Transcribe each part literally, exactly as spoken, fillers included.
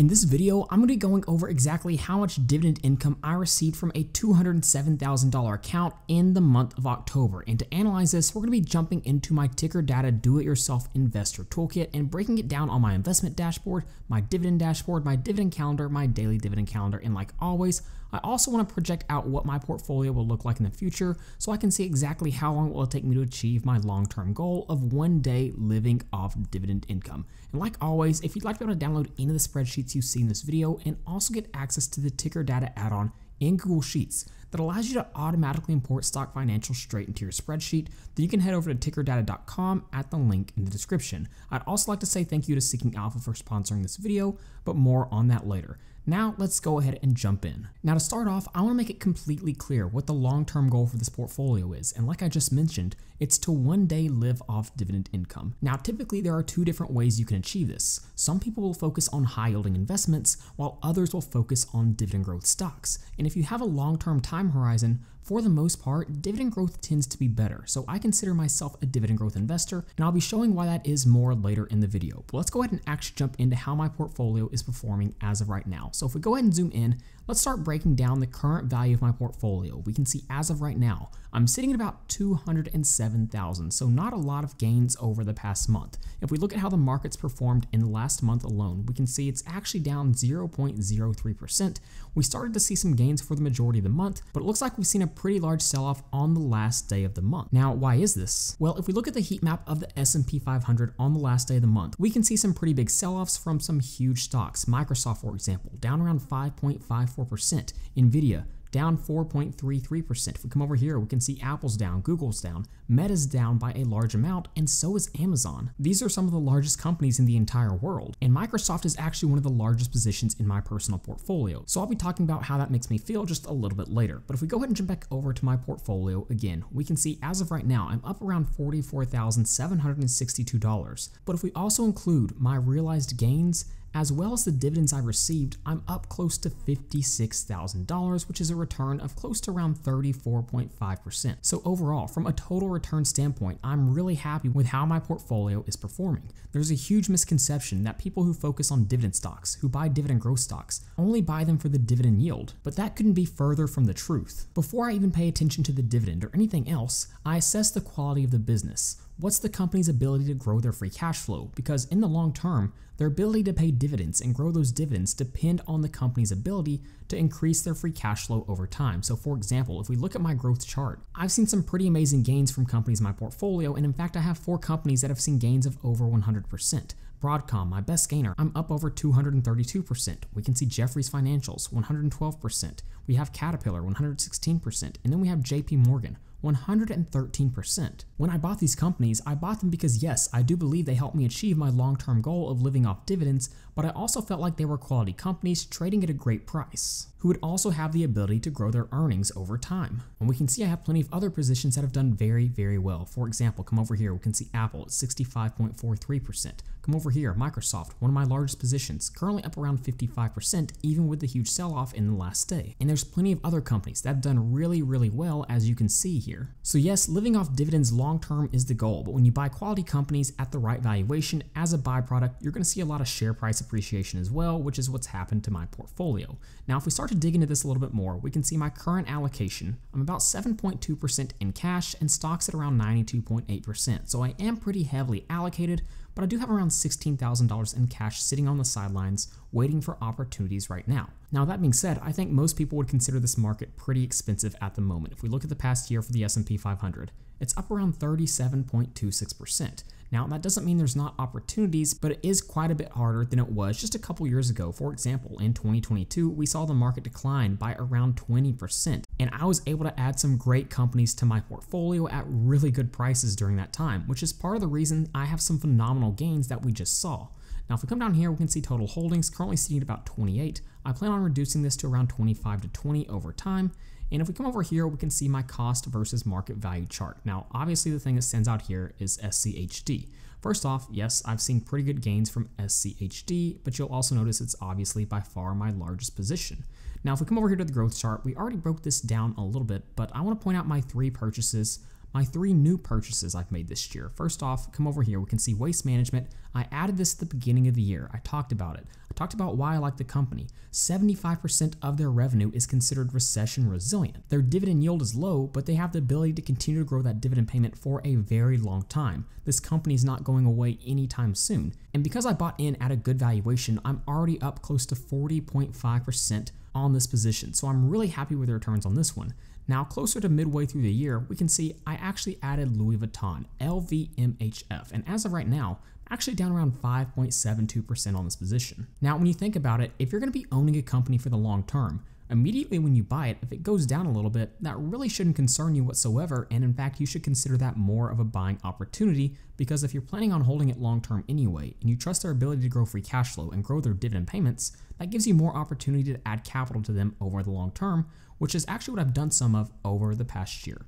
In this video, I'm going to be going over exactly how much dividend income I received from a two hundred seven thousand dollar account in the month of October. And to analyze this, we're going to be jumping into my Ticker Data Do-It-Yourself Investor Toolkit and breaking it down on my investment dashboard, my dividend dashboard, my dividend calendar, my daily dividend calendar. And like always, I also want to project out what my portfolio will look like in the future so I can see exactly how long it will take me to achieve my long-term goal of one day living off dividend income. And like always, if you'd like to be able to download any of the spreadsheets you see in this video and also get access to the Ticker Data add-on in Google Sheets that allows you to automatically import stock financials straight into your spreadsheet, then you can head over to ticker data dot com at the link in the description. I'd also like to say thank you to Seeking Alpha for sponsoring this video, but more on that later. Now let's go ahead and jump in. Now to start off, I want to make it completely clear what the long-term goal for this portfolio is, and like I just mentioned, it's to one day live off dividend income. Now typically there are two different ways you can achieve this. Some people will focus on high-yielding investments, while others will focus on dividend growth stocks. And if you have a long-term time horizon, for the most part, dividend growth tends to be better, so I consider myself a dividend growth investor, and I'll be showing why that is more later in the video. But let's go ahead and actually jump into how my portfolio is performing as of right now. So if we go ahead and zoom in, let's start breaking down the current value of my portfolio. We can see as of right now, I'm sitting at about two hundred seven thousand dollars, so not a lot of gains over the past month. If we look at how the markets performed in the last month alone, we can see it's actually down zero point zero three percent. We started to see some gains for the majority of the month, but it looks like we've seen a pretty large sell-off on the last day of the month. Now, why is this? Well, if we look at the heat map of the S and P five hundred on the last day of the month, we can see some pretty big sell-offs from some huge stocks. Microsoft, for example, down around five point five four percent. NVIDIA, down four point three three percent. If we come over here, we can see Apple's down, Google's down, Meta's down by a large amount, and so is Amazon. These are some of the largest companies in the entire world, and Microsoft is actually one of the largest positions in my personal portfolio. So I'll be talking about how that makes me feel just a little bit later. But if we go ahead and jump back over to my portfolio again, we can see as of right now, I'm up around forty-four thousand seven hundred sixty-two dollars. But if we also include my realized gains, as well as the dividends I received, I'm up close to fifty-six thousand dollars, which is a return of close to around thirty-four point five percent. So overall, from a total return standpoint, I'm really happy with how my portfolio is performing. There's a huge misconception that people who focus on dividend stocks, who buy dividend growth stocks, only buy them for the dividend yield, but that couldn't be further from the truth. Before I even pay attention to the dividend or anything else, I assess the quality of the business. What's the company's ability to grow their free cash flow? Because in the long term, their ability to pay dividends and grow those dividends depend on the company's ability to increase their free cash flow over time. So for example, if we look at my growth chart, I've seen some pretty amazing gains from companies in my portfolio. And in fact, I have four companies that have seen gains of over one hundred percent. Broadcom, my best gainer, I'm up over two hundred thirty-two percent. We can see Jefferies Financials, one hundred twelve percent. We have Caterpillar, one hundred sixteen percent. And then we have J P Morgan, one hundred thirteen percent. When I bought these companies, I bought them because yes, I do believe they helped me achieve my long-term goal of living off dividends, but I also felt like they were quality companies trading at a great price, who would also have the ability to grow their earnings over time. And we can see I have plenty of other positions that have done very, very well. For example, come over here, we can see Apple at sixty-five point four three percent. Come over here, Microsoft, one of my largest positions, currently up around fifty-five percent, even with the huge sell-off in the last day. And there's plenty of other companies that have done really, really well, as you can see here. So yes, living off dividends long-term is the goal, but when you buy quality companies at the right valuation as a byproduct, you're going to see a lot of share price appreciation as well, which is what's happened to my portfolio. Now, if we start to dig into this a little bit more, we can see my current allocation. I'm about seven point two percent in cash and stocks at around ninety-two point eight percent. So I am pretty heavily allocated, but I do have around sixteen thousand dollars in cash sitting on the sidelines waiting for opportunities right now. Now, that being said, I think most people would consider this market pretty expensive at the moment. If we look at the past year for the S and P five hundred, it's up around thirty-seven point two six percent. Now, that doesn't mean there's not opportunities, but it is quite a bit harder than it was just a couple years ago. For example, in twenty twenty-two, we saw the market decline by around twenty percent, and I was able to add some great companies to my portfolio at really good prices during that time, which is part of the reason I have some phenomenal gains that we just saw. Now, if we come down here, we can see total holdings currently sitting at about twenty-eight. I plan on reducing this to around twenty-five to twenty over time. And if we come over here, we can see my cost versus market value chart. Now, obviously the thing that stands out here is S C H D. First off, yes, I've seen pretty good gains from S C H D, but you'll also notice it's obviously by far my largest position. Now, if we come over here to the growth chart, we already broke this down a little bit, but I want to point out my three purchases, my three new purchases I've made this year. First off, come over here, we can see Waste Management. I added this at the beginning of the year. I talked about it. I talked about why I like the company. seventy-five percent of their revenue is considered recession resilient. Their dividend yield is low, but they have the ability to continue to grow that dividend payment for a very long time. This company is not going away anytime soon. And because I bought in at a good valuation, I'm already up close to forty point five percent on this position. So I'm really happy with the returns on this one. Now, closer to midway through the year, we can see I actually added Louis Vuitton, L V M H F, and as of right now, actually down around five point seven two percent on this position. Now, when you think about it, if you're going to be owning a company for the long term, immediately when you buy it, if it goes down a little bit, that really shouldn't concern you whatsoever, and in fact, you should consider that more of a buying opportunity, because if you're planning on holding it long-term anyway, and you trust their ability to grow free cash flow and grow their dividend payments, that gives you more opportunity to add capital to them over the long term, which is actually what I've done some of over the past year.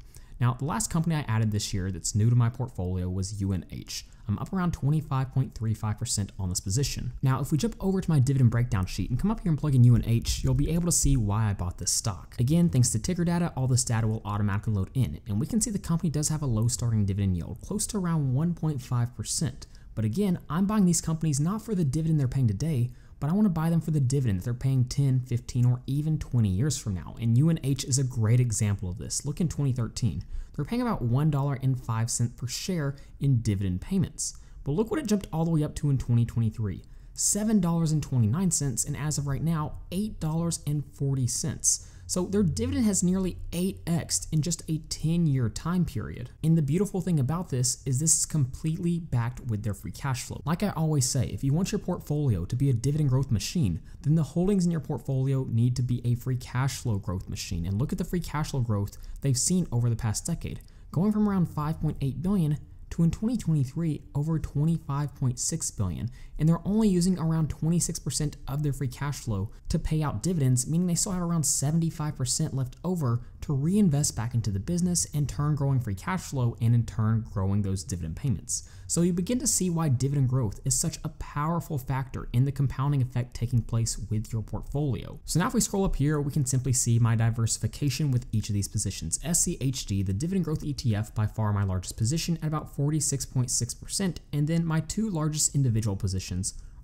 Now, the last company I added this year that's new to my portfolio was U N H. I'm up around twenty-five point three five percent on this position. Now, if we jump over to my dividend breakdown sheet and come up here and plug in U N H, you'll be able to see why I bought this stock. Again, thanks to ticker data, all this data will automatically load in, and we can see the company does have a low starting dividend yield, close to around one point five percent. But again, I'm buying these companies not for the dividend they're paying today, but I want to buy them for the dividend that they're paying ten, fifteen, or even twenty years from now. And U N H is a great example of this. Look in twenty thirteen, they're paying about one dollar and five cents per share in dividend payments. But look what it jumped all the way up to in twenty twenty-three, seven dollars and twenty-nine cents, and as of right now, eight dollars and forty cents. So their dividend has nearly eight X'd in just a ten year time period. And the beautiful thing about this is this is completely backed with their free cash flow. Like I always say, if you want your portfolio to be a dividend growth machine, then the holdings in your portfolio need to be a free cash flow growth machine. And look at the free cash flow growth they've seen over the past decade, going from around five point eight billion to in twenty twenty-three over twenty-five point six billion dollars, and they're only using around twenty-six percent of their free cash flow to pay out dividends, meaning they still have around seventy-five percent left over to reinvest back into the business, in turn growing free cash flow and in turn growing those dividend payments. So you begin to see why dividend growth is such a powerful factor in the compounding effect taking place with your portfolio. So now if we scroll up here, we can simply see my diversification with each of these positions. S C H D, the dividend growth E T F, by far my largest position at about forty-six point six percent, and then my two largest individual positions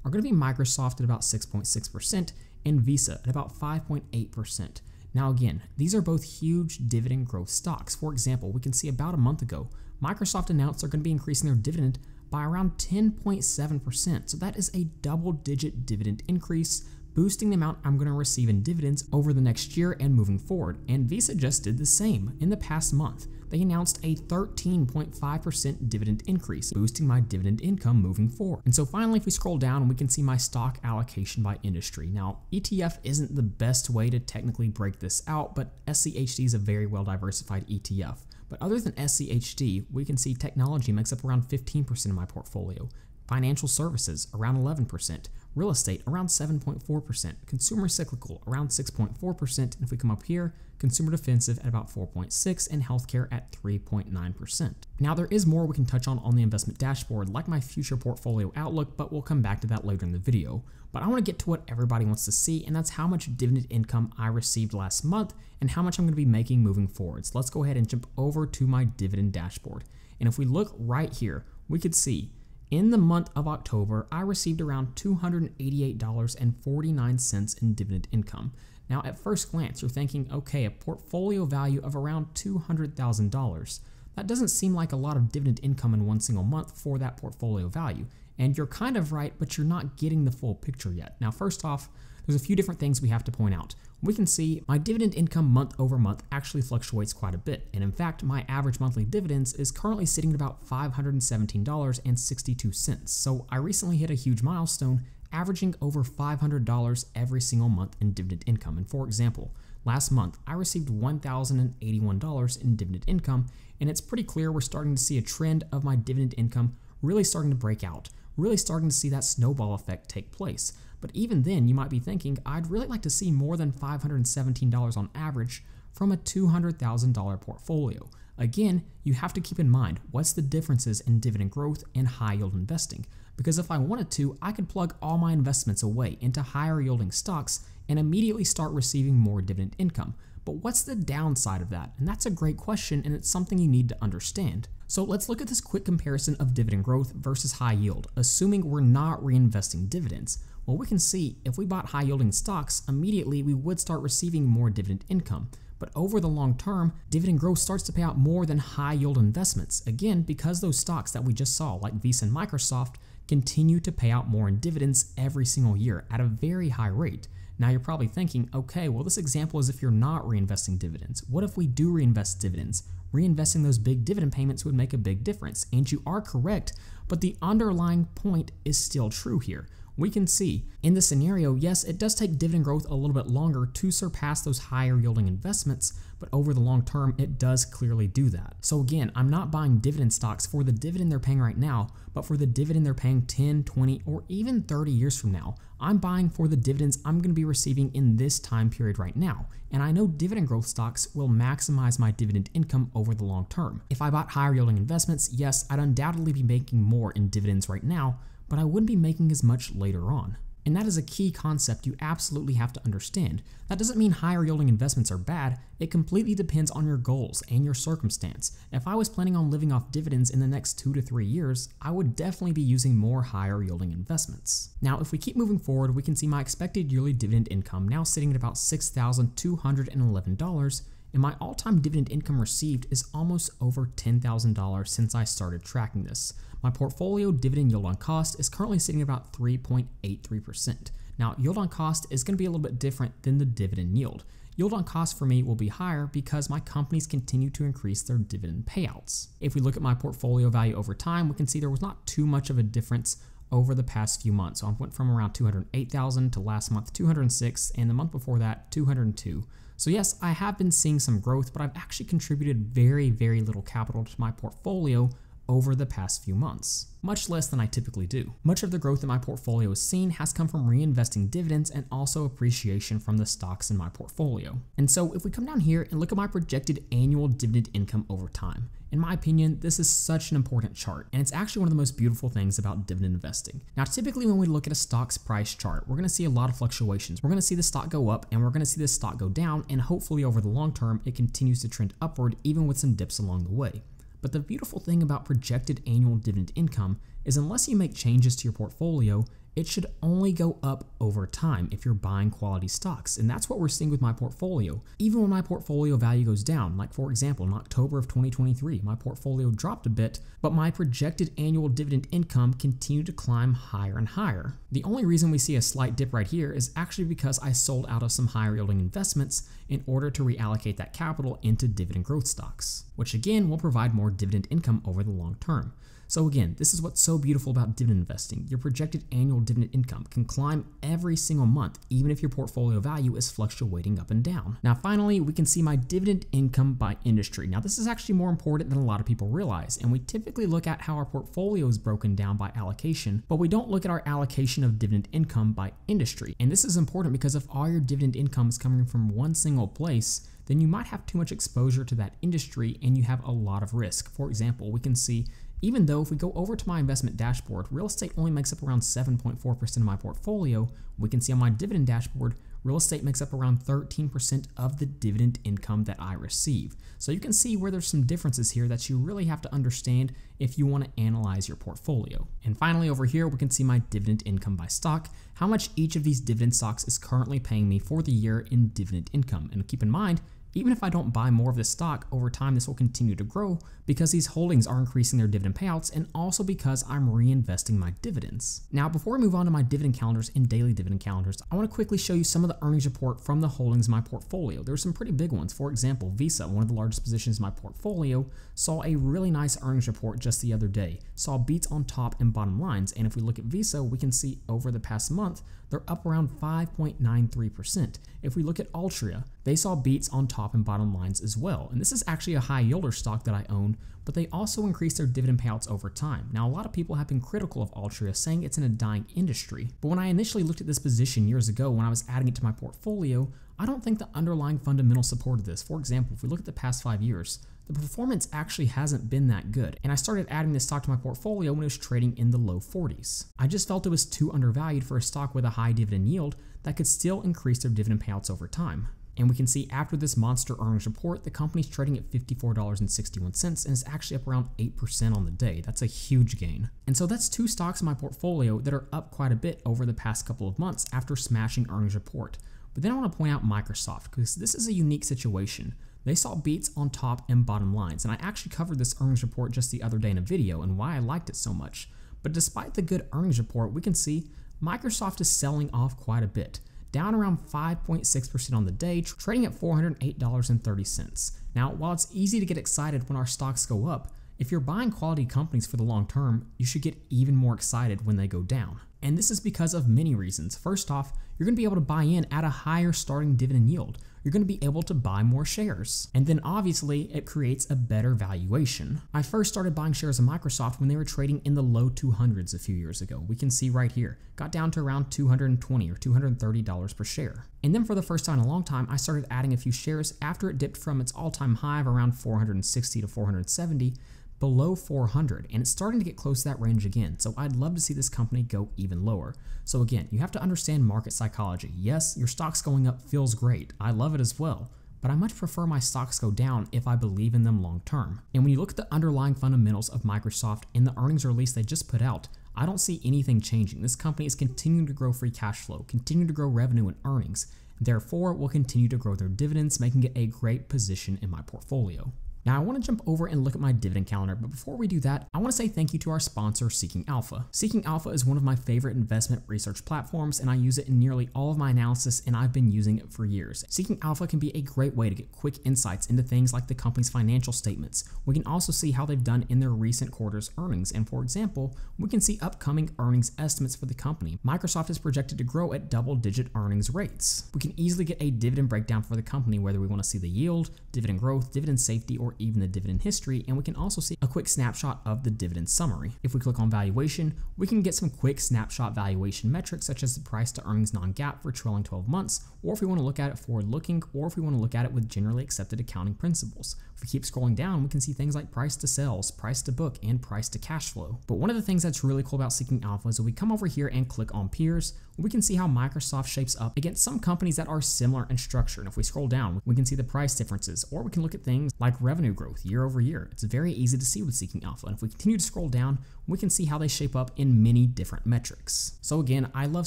are going to be Microsoft at about six point six percent and Visa at about five point eight percent. Now again, these are both huge dividend growth stocks. For example, we can see about a month ago, Microsoft announced they're going to be increasing their dividend by around ten point seven percent. So that is a double digit dividend increase, boosting the amount I'm going to receive in dividends over the next year and moving forward. And Visa just did the same in the past month. They announced a thirteen point five percent dividend increase, boosting my dividend income moving forward. And so finally, if we scroll down, we can see my stock allocation by industry. Now, E T F isn't the best way to technically break this out, but S C H D is a very well-diversified E T F. But other than S C H D, we can see technology makes up around fifteen percent of my portfolio, financial services around eleven percent, real estate around seven point four percent, consumer cyclical around six point four percent, and if we come up here, consumer defensive at about four point six percent and healthcare at three point nine percent. Now there is more we can touch on on the investment dashboard, like my future portfolio outlook, but we'll come back to that later in the video. But I want to get to what everybody wants to see, and that's how much dividend income I received last month and how much I'm going to be making moving forward. So let's go ahead and jump over to my dividend dashboard. And if we look right here, we could see in the month of October, I received around two hundred eighty-eight dollars and forty-nine cents in dividend income. Now, at first glance, you're thinking, okay, a portfolio value of around two hundred thousand dollars. That doesn't seem like a lot of dividend income in one single month for that portfolio value. And you're kind of right, but you're not getting the full picture yet. Now, first off, there's a few different things we have to point out. We can see my dividend income month over month actually fluctuates quite a bit. And in fact, my average monthly dividends is currently sitting at about five hundred seventeen dollars and sixty-two cents. So I recently hit a huge milestone, averaging over five hundred dollars every single month in dividend income. And for example, last month, I received one thousand eighty-one dollars in dividend income, and it's pretty clear we're starting to see a trend of my dividend income really starting to break out, really starting to see that snowball effect take place. But even then, you might be thinking, I'd really like to see more than five hundred seventeen dollars on average from a two hundred thousand dollar portfolio. Again, you have to keep in mind, what's the differences in dividend growth and high yield investing? Because if I wanted to, I could plug all my investments away into higher yielding stocks and immediately start receiving more dividend income. But what's the downside of that? And that's a great question, and it's something you need to understand. So let's look at this quick comparison of dividend growth versus high yield, assuming we're not reinvesting dividends. Well, we can see if we bought high yielding stocks, immediately we would start receiving more dividend income. But over the long term, dividend growth starts to pay out more than high yield investments. Again, because those stocks that we just saw, like Visa and Microsoft, continue to pay out more in dividends every single year at a very high rate. Now you're probably thinking, okay, well this example is if you're not reinvesting dividends. What if we do reinvest dividends? Reinvesting those big dividend payments would make a big difference. And you are correct, but the underlying point is still true here. We can see in this scenario, yes, it does take dividend growth a little bit longer to surpass those higher yielding investments, but over the long term, it does clearly do that. So again, I'm not buying dividend stocks for the dividend they're paying right now, but for the dividend they're paying ten, twenty, or even thirty years from now. I'm buying for the dividends I'm going to be receiving in this time period right now. And I know dividend growth stocks will maximize my dividend income over the long term. If I bought higher yielding investments, yes, I'd undoubtedly be making more in dividends right now, but I wouldn't be making as much later on. And that is a key concept you absolutely have to understand. That doesn't mean higher yielding investments are bad. It completely depends on your goals and your circumstance. If I was planning on living off dividends in the next two to three years, I would definitely be using more higher yielding investments. Now, if we keep moving forward, we can see my expected yearly dividend income now sitting at about six thousand two hundred eleven dollars, and my all-time dividend income received is almost over ten thousand dollars since I started tracking this. My portfolio dividend yield on cost is currently sitting at about three point eight three percent. Now, yield on cost is going to be a little bit different than the dividend yield. Yield on cost for me will be higher because my companies continue to increase their dividend payouts. If we look at my portfolio value over time, we can see there was not too much of a difference over the past few months. So I went from around two hundred eight thousand to last month two hundred six, and the month before that two hundred two. So yes, I have been seeing some growth, but I've actually contributed very, very little capital to my portfolio over the past few months, much less than I typically do. Much of the growth that my portfolio has seen has come from reinvesting dividends and also appreciation from the stocks in my portfolio. And so if we come down here and look at my projected annual dividend income over time, in my opinion, this is such an important chart, and it's actually one of the most beautiful things about dividend investing. Now, typically when we look at a stock's price chart, we're gonna see a lot of fluctuations. We're gonna see the stock go up and we're gonna see the stock go down, and hopefully over the long term, it continues to trend upward even with some dips along the way. But the beautiful thing about projected annual dividend income is unless you make changes to your portfolio, it should only go up over time if you're buying quality stocks. And that's what we're seeing with my portfolio. Even when my portfolio value goes down, like for example, in October of twenty twenty-three, my portfolio dropped a bit, but my projected annual dividend income continued to climb higher and higher. The only reason we see a slight dip right here is actually because I sold out of some higher yielding investments in order to reallocate that capital into dividend growth stocks, which again will provide more dividend income over the long term. So again, this is what's so beautiful about dividend investing. Your projected annual dividend income can climb every single month, even if your portfolio value is fluctuating up and down. Now, finally, we can see my dividend income by industry. Now, this is actually more important than a lot of people realize, and we typically look at how our portfolio is broken down by allocation, but we don't look at our allocation of dividend income by industry. And this is important because if all your dividend income is coming from one single place, then you might have too much exposure to that industry and you have a lot of risk. For example, we can see, even though if we go over to my investment dashboard, real estate only makes up around seven point four percent of my portfolio, we can see on my dividend dashboard, real estate makes up around thirteen percent of the dividend income that I receive. So you can see where there's some differences here that you really have to understand if you want to analyze your portfolio. And finally, over here, we can see my dividend income by stock, how much each of these dividend stocks is currently paying me for the year in dividend income. And keep in mind, even if I don't buy more of this stock, over time this will continue to grow because these holdings are increasing their dividend payouts and also because I'm reinvesting my dividends. Now, before we move on to my dividend calendars and daily dividend calendars, I want to quickly show you some of the earnings report from the holdings in my portfolio. There are some pretty big ones. For example, Visa, one of the largest positions in my portfolio, saw a really nice earnings report just the other day, saw beats on top and bottom lines. And if we look at Visa, we can see over the past month, they're up around five point nine three percent. If we look at Altria, they saw beats on top and bottom lines as well. And this is actually a high yielder stock that I own, but they also increased their dividend payouts over time. Now, a lot of people have been critical of Altria, saying it's in a dying industry. But when I initially looked at this position years ago, when I was adding it to my portfolio, I don't think the underlying fundamental supported this. For example, if we look at the past five years, the performance actually hasn't been that good. And I started adding this stock to my portfolio when it was trading in the low forties. I just felt it was too undervalued for a stock with a high dividend yield that could still increase their dividend payouts over time. And we can see after this monster earnings report, the company's trading at fifty-four dollars and sixty-one cents and is actually up around eight percent on the day. That's a huge gain. And so that's two stocks in my portfolio that are up quite a bit over the past couple of months after smashing earnings report. But then I want to point out Microsoft, because this is a unique situation. They saw beats on top and bottom lines. And I actually covered this earnings report just the other day in a video and why I liked it so much. But despite the good earnings report, we can see Microsoft is selling off quite a bit, down around five point six percent on the day, trading at four hundred eight dollars and thirty cents. Now, while it's easy to get excited when our stocks go up, if you're buying quality companies for the long term, you should get even more excited when they go down. And this is because of many reasons. First off, you're going to be able to buy in at a higher starting dividend yield. You're going to be able to buy more shares. And then obviously it creates a better valuation. I first started buying shares of Microsoft when they were trading in the low two hundreds a few years ago. We can see right here, got down to around two hundred twenty or two hundred thirty dollars per share. And then for the first time in a long time, I started adding a few shares after it dipped from its all-time high of around four hundred sixty to four hundred seventy below four hundred, and it's starting to get close to that range again. So I'd love to see this company go even lower. So again, you have to understand market psychology. Yes, your stocks going up feels great. I love it as well, but I much prefer my stocks go down if I believe in them long term. And when you look at the underlying fundamentals of Microsoft in the earnings release they just put out, I don't see anything changing. This company is continuing to grow free cash flow, continue to grow revenue and earnings, and therefore will continue to grow their dividends, making it a great position in my portfolio. Now I want to jump over and look at my dividend calendar, but before we do that, I want to say thank you to our sponsor, Seeking Alpha. Seeking Alpha is one of my favorite investment research platforms, and I use it in nearly all of my analysis, and I've been using it for years. Seeking Alpha can be a great way to get quick insights into things like the company's financial statements. We can also see how they've done in their recent quarter's earnings, and for example, we can see upcoming earnings estimates for the company. Microsoft is projected to grow at double-digit earnings rates. We can easily get a dividend breakdown for the company, whether we want to see the yield, dividend growth, dividend safety, or even the dividend history, and we can also see a quick snapshot of the dividend summary. If we click on valuation, we can get some quick snapshot valuation metrics such as the price to earnings non-gap for trailing twelve months, or if we want to look at it forward-looking, or if we want to look at it with generally accepted accounting principles. If we keep scrolling down, we can see things like price to sales, price to book, and price to cash flow. But one of the things that's really cool about Seeking Alpha is if we come over here and click on peers, we can see how Microsoft shapes up against some companies that are similar in structure. And if we scroll down, we can see the price differences, or we can look at things like revenue growth year over year. It's very easy to see with Seeking Alpha. And if we continue to scroll down, we can see how they shape up in many different metrics. So again, I love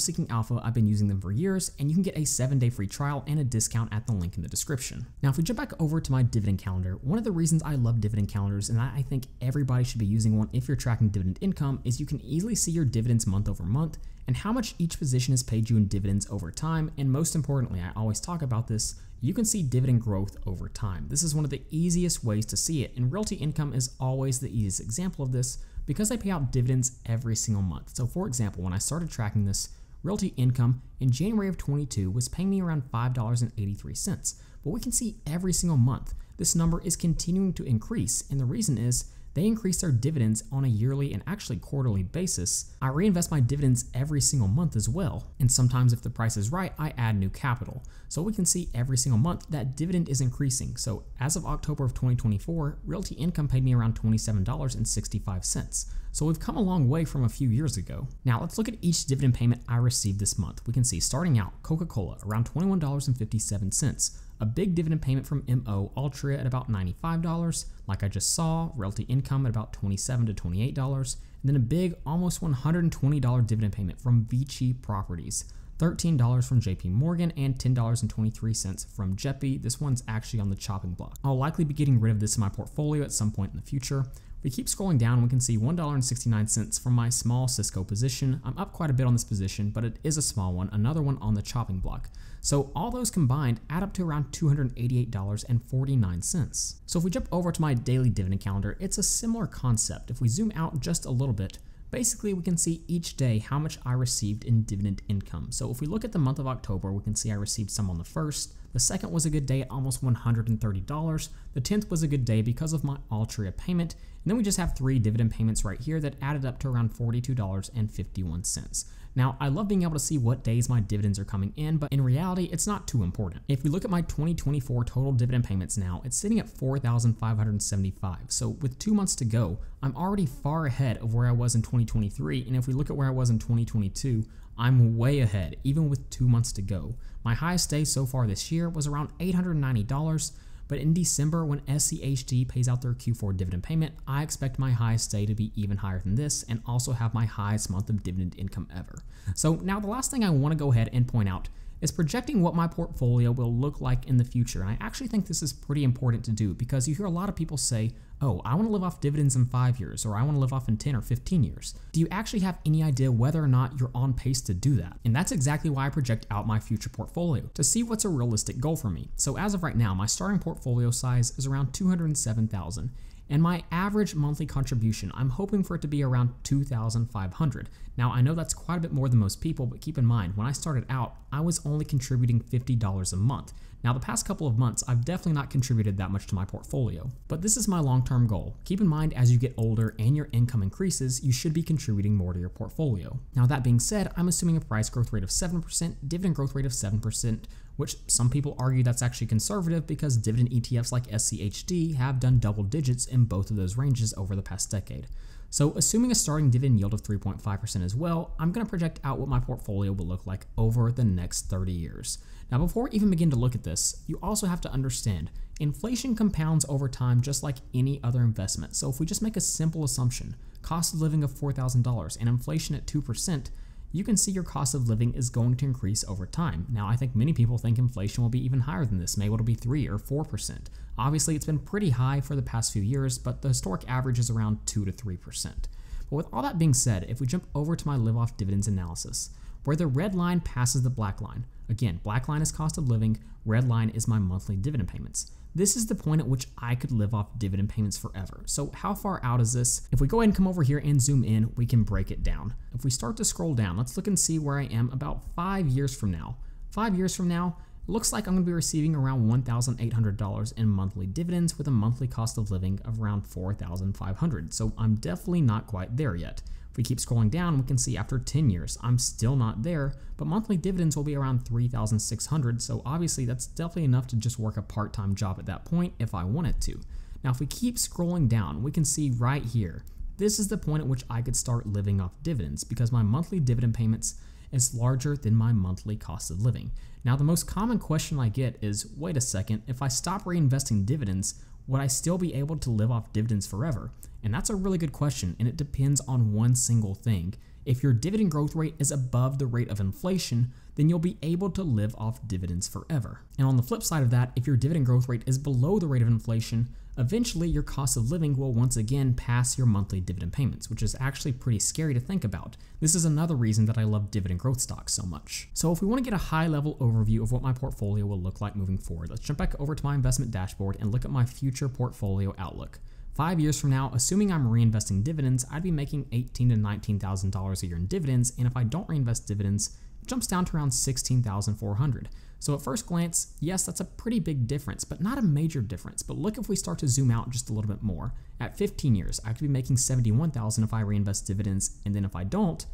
Seeking Alpha. I've been using them for years, and you can get a seven day free trial and a discount at the link in the description. Now, if we jump back over to my dividend calendar, one of the reasons I love dividend calendars, and I think everybody should be using one if you're tracking dividend income, is you can easily see your dividends month over month and how much each position has paid you in dividends over time. And most importantly, I always talk about this, you can see dividend growth over time. This is one of the easiest ways to see it, and Realty Income is always the easiest example of this because they pay out dividends every single month. So for example, when I started tracking this, Realty Income in January of twenty-two was paying me around five dollars and eighty-three cents, but we can see every single month, this number is continuing to increase, and the reason is they increase their dividends on a yearly and actually quarterly basis. I reinvest my dividends every single month as well. And sometimes if the price is right, I add new capital. So we can see every single month that dividend is increasing. So as of October of twenty twenty-four, Realty Income paid me around twenty-seven dollars and sixty-five cents. So we've come a long way from a few years ago. Now let's look at each dividend payment I received this month. We can see starting out Coca-Cola around twenty-one dollars and fifty-seven cents. A big dividend payment from M O, Altria at about ninety-five dollars, like I just saw, Realty Income at about twenty-seven to twenty-eight dollars, and then a big, almost one hundred twenty dollars dividend payment from Vici Properties, thirteen dollars from J P Morgan, and ten dollars and twenty-three cents from JEPI. This one's actually on the chopping block. I'll likely be getting rid of this in my portfolio at some point in the future. We keep scrolling down, we can see one dollar and sixty-nine cents from my small Cisco position. I'm up quite a bit on this position, but it is a small one, another one on the chopping block. So all those combined add up to around two hundred eighty-eight dollars and forty-nine cents. So if we jump over to my daily dividend calendar, it's a similar concept. If we zoom out just a little bit, basically we can see each day how much I received in dividend income. So if we look at the month of October, we can see I received some on the first. The second was a good day at almost one hundred thirty dollars. The tenth was a good day because of my Altria payment. And then we just have three dividend payments right here that added up to around forty-two dollars and fifty-one cents. Now, I love being able to see what days my dividends are coming in, but in reality, it's not too important. If we look at my twenty twenty-four total dividend payments now, it's sitting at four thousand five hundred seventy-five dollars. So with two months to go, I'm already far ahead of where I was in twenty twenty-three. And if we look at where I was in twenty twenty-two, I'm way ahead, even with two months to go. My highest day so far this year was around eight hundred ninety dollars, but in December, when S C H D pays out their Q four dividend payment, I expect my highest day to be even higher than this and also have my highest month of dividend income ever. So now the last thing I want to go ahead and point out is projecting what my portfolio will look like in the future. And I actually think this is pretty important to do because you hear a lot of people say, oh, I want to live off dividends in five years, or I want to live off in ten or fifteen years. Do you actually have any idea whether or not you're on pace to do that? And that's exactly why I project out my future portfolio, to see what's a realistic goal for me. So as of right now, my starting portfolio size is around two hundred seven thousand dollars. And my average monthly contribution, I'm hoping for it to be around two thousand five hundred dollars. Now, I know that's quite a bit more than most people, but keep in mind, when I started out, I was only contributing fifty dollars a month. Now, the past couple of months, I've definitely not contributed that much to my portfolio, but this is my long-term goal. Keep in mind, as you get older and your income increases, you should be contributing more to your portfolio. Now, that being said, I'm assuming a price growth rate of seven percent, dividend growth rate of seven percent, which some people argue that's actually conservative because dividend E T Fs like S C H D have done double digits in both of those ranges over the past decade. So assuming a starting dividend yield of three point five percent as well, I'm going to project out what my portfolio will look like over the next thirty years. Now, before we even begin to look at this, you also have to understand inflation compounds over time just like any other investment. So if we just make a simple assumption, cost of living of four thousand dollars and inflation at two percent, you can see your cost of living is going to increase over time. Now, I think many people think inflation will be even higher than this. Maybe it'll be three or four percent. Obviously, it's been pretty high for the past few years, but the historic average is around two to three percent. But with all that being said, if we jump over to my live off dividends analysis, where the red line passes the black line. Again, black line is cost of living, red line is my monthly dividend payments. This is the point at which I could live off dividend payments forever. So how far out is this? If we go ahead and come over here and zoom in, we can break it down. If we start to scroll down, let's look and see where I am about five years from now. Five years from now, it looks like I'm gonna be receiving around one thousand eight hundred dollars in monthly dividends with a monthly cost of living of around four thousand five hundred dollars. So I'm definitely not quite there yet. If we keep scrolling down, we can see after ten years, I'm still not there, but monthly dividends will be around three thousand six hundred dollars, so obviously that's definitely enough to just work a part-time job at that point if I wanted to. Now, if we keep scrolling down, we can see right here, this is the point at which I could start living off dividends because my monthly dividend payments is larger than my monthly cost of living. Now, the most common question I get is, wait a second, if I stop reinvesting dividends, would I still be able to live off dividends forever? And that's a really good question, and it depends on one single thing. If your dividend growth rate is above the rate of inflation, then you'll be able to live off dividends forever. And on the flip side of that, if your dividend growth rate is below the rate of inflation, eventually your cost of living will once again pass your monthly dividend payments, which is actually pretty scary to think about. This is another reason that I love dividend growth stocks so much. So if we want to get a high level overview of what my portfolio will look like moving forward, let's jump back over to my investment dashboard and look at my future portfolio outlook. Five years from now, assuming I'm reinvesting dividends, I'd be making eighteen thousand to nineteen thousand dollars a year in dividends, and if I don't reinvest dividends, it jumps down to around sixteen thousand four hundred dollars. So at first glance, yes, that's a pretty big difference, but not a major difference. But look, if we start to zoom out just a little bit more, at fifteen years, I could be making seventy-one thousand dollars if I reinvest dividends, and then if I don't,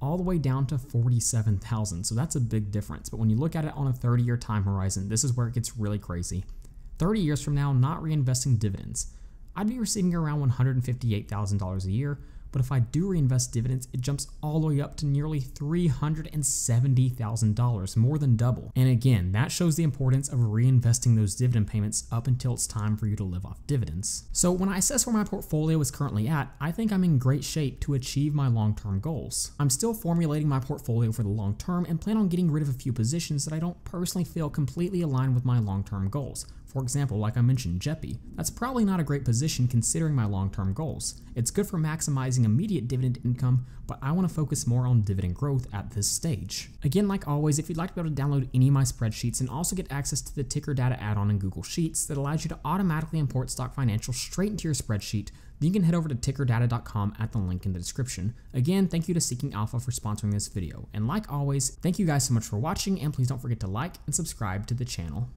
all the way down to forty-seven thousand dollars. So that's a big difference. But when you look at it on a thirty year time horizon, this is where it gets really crazy. thirty years from now, not reinvesting dividends, I'd be receiving around one hundred fifty-eight thousand dollars a year, but if I do reinvest dividends, it jumps all the way up to nearly three hundred seventy thousand dollars, more than double. And again, that shows the importance of reinvesting those dividend payments up until it's time for you to live off dividends. So when I assess where my portfolio is currently at, I think I'm in great shape to achieve my long-term goals. I'm still formulating my portfolio for the long term and plan on getting rid of a few positions that I don't personally feel completely align with my long-term goals. For example, like I mentioned, JEPI, that's probably not a great position considering my long-term goals. It's good for maximizing immediate dividend income, but I want to focus more on dividend growth at this stage. Again, like always, if you'd like to be able to download any of my spreadsheets and also get access to the ticker data add-on in Google Sheets that allows you to automatically import stock financials straight into your spreadsheet, then you can head over to ticker data dot com at the link in the description. Again, thank you to Seeking Alpha for sponsoring this video. And like always, thank you guys so much for watching, and please don't forget to like and subscribe to the channel.